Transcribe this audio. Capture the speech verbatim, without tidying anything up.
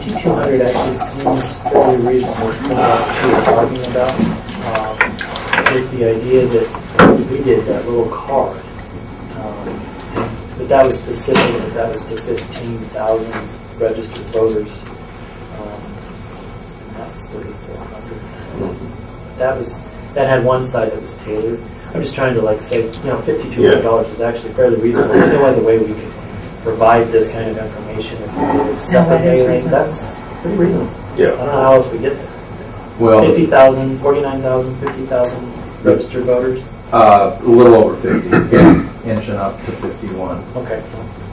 T two hundred actually seems fairly reasonable to what you were talking about, um, with the idea that we did that little card. Um, and, but that was specific, that was to fifteen thousand registered voters. Um, and that was thirty-four hundred. So that, was, that had one side that was tailored. I'm just trying to like say, you know, fifty-two hundred dollars yeah. is actually fairly reasonable. There's no other way we could provide this kind of information. If we did it separately, that's pretty reasonable. Yeah. I don't know how else we get there. Well, fifty thousand, forty-nine thousand, fifty thousand registered voters? Uh, a little over fifty, yeah. Inching up to fifty-one. Okay.